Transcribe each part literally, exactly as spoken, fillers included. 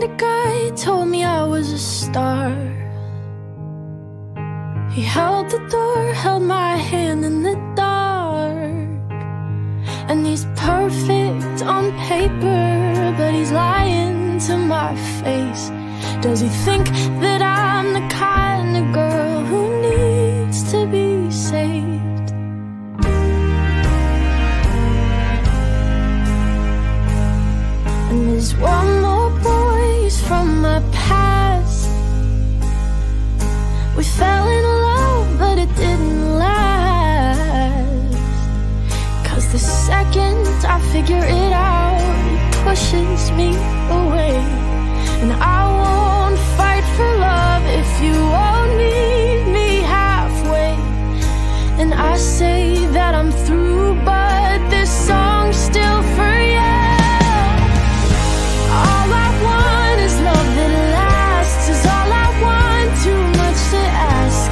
found a guy, he told me I was a star. He held the door, held my hand in the dark. And he's perfect on paper, but he's lying to my face. Does he think that I'm the kind of girl who needs to be saved? And there's one more boy, he's from my past. We fell in love, but it didn't last. Cause the second I figure it out, he pushes me away. And I won't fight for love if you won't meet me halfway. And I say that I'm through, but this song's still for you. All I want is love that lasts, is all I want, too much to ask.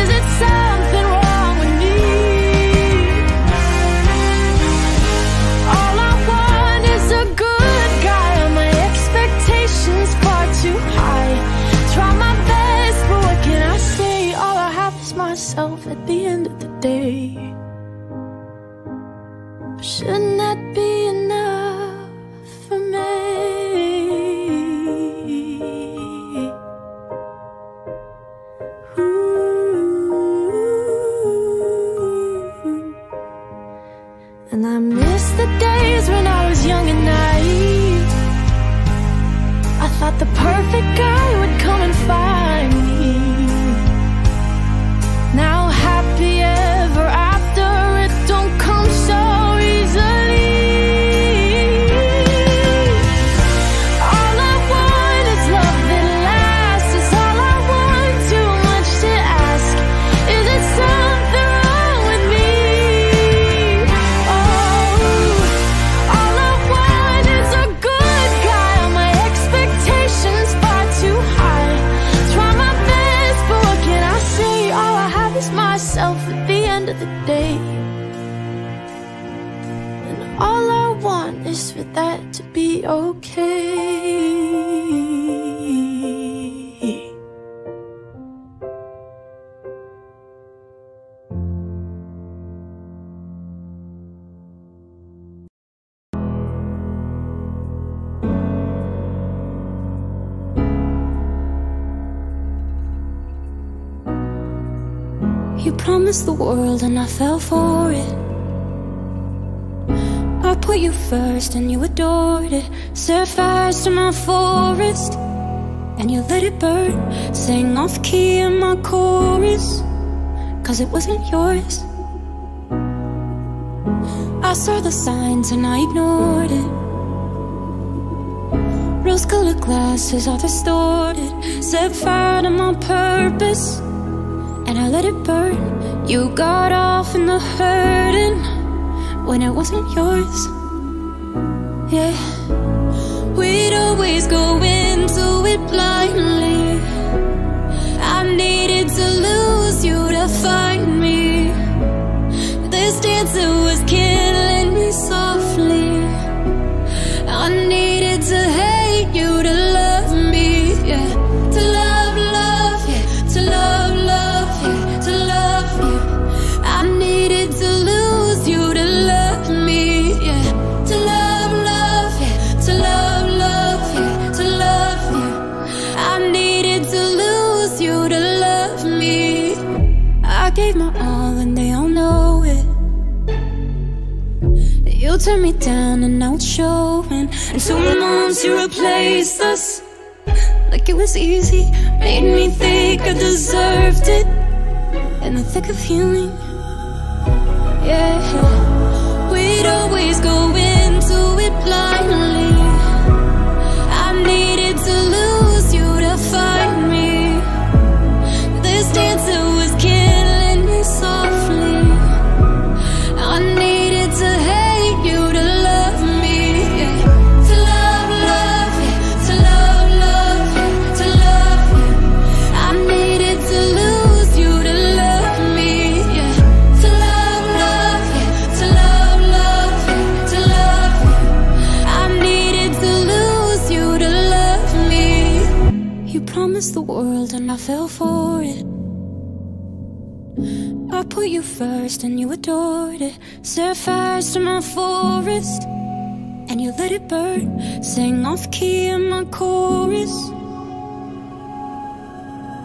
Is it something wrong with me? All I want is a good guy, are my expectations far too high? Try my best, but what can I say? All I have is myself at the end of the day. But shouldn't that be enough for me? And I miss the days when I was young and naive. I thought the perfect guy would come and find me. Now happy ever after, it don't come so easily. All I want is love that lasts, is all I want, too much to ask. Is it something? At the end of the day, and all I want is for that to be okay. You promised the world and I fell for it. I put you first and you adored it. Set fires to my forest and you let it burn. Sang off key in my chorus, cause it wasn't yours. I saw the signs and I ignored it. Rose-colored glasses are distorted. Set fire to my purpose and I let it burn. You got off in the hurting when it wasn't yours. Yeah. We'd always go into it blindly. I needed to lose you to find me. This dancer was killing me softly. I needed to hate you to love me. Yeah. To love, love, yeah. To love, love. Gave my all and they all know it. You turned me down and now it's showing. In two months you replaced us like it was easy. Made me think I deserved it in the thick of healing. Yeah. We'd always go into it blindly. I needed to lose you to find me. This dancer was killing softly. I needed to hate you to love me. Yeah. To love, love, yeah. To love, love, yeah. To love you. Yeah. I needed to lose you to love me. Yeah. To love, love, yeah. To love, love, yeah. To love you. Yeah. I needed to lose you to love me. promised the world and I fell for it. I put you first and you adored it. Set fires to my forest and you let it burn. Sang off key in my chorus right now.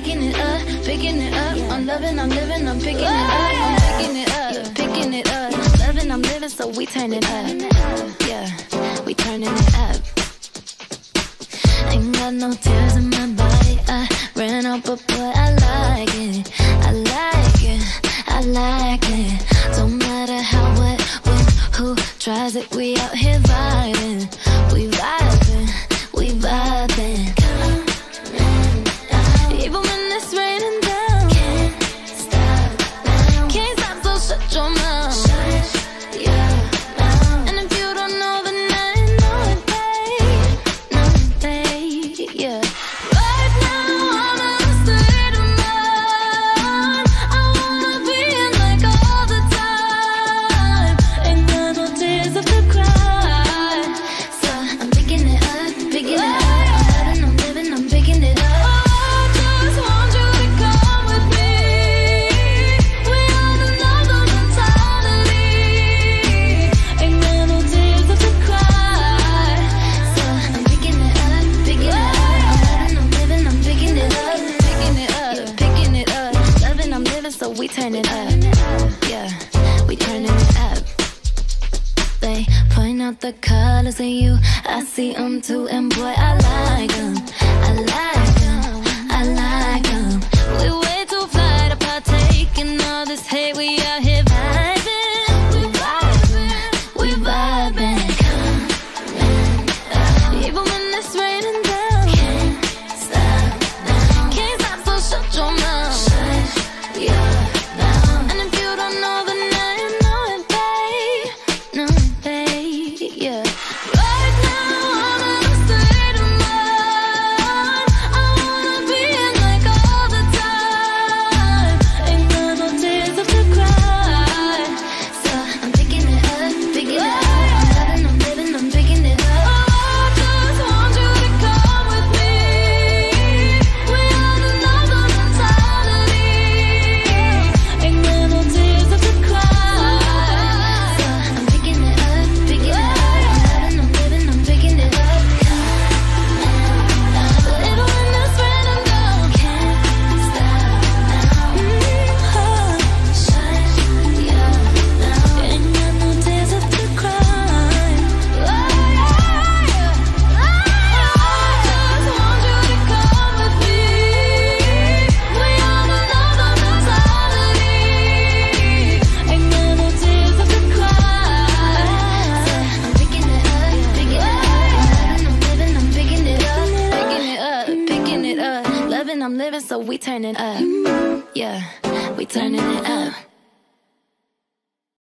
picking it up, picking it up. I'm loving, I'm living, I'm picking it up. I'm picking it up, picking it up. I'm loving, I'm living, so we turn it up. Yeah, we turning it up. Ain't got no tears in my body. I ran out, but boy, I like it. I like it, I like it. Don't matter how, what, when, who tries it. We out here vibing, we vibing, we vibing. The colors in you, I see them too, and boy, I like them, I like them, I like them. We way too fly to partake in all this hate. We out here vibing, we vibing, we vibing. Coming up, even when it's raining down. Can't stop now, can't stop, so shut your mouth. Shut your mouth. And if you don't know the name, know it, babe. No, babe, yeah. So we turning up, yeah, we turning it up.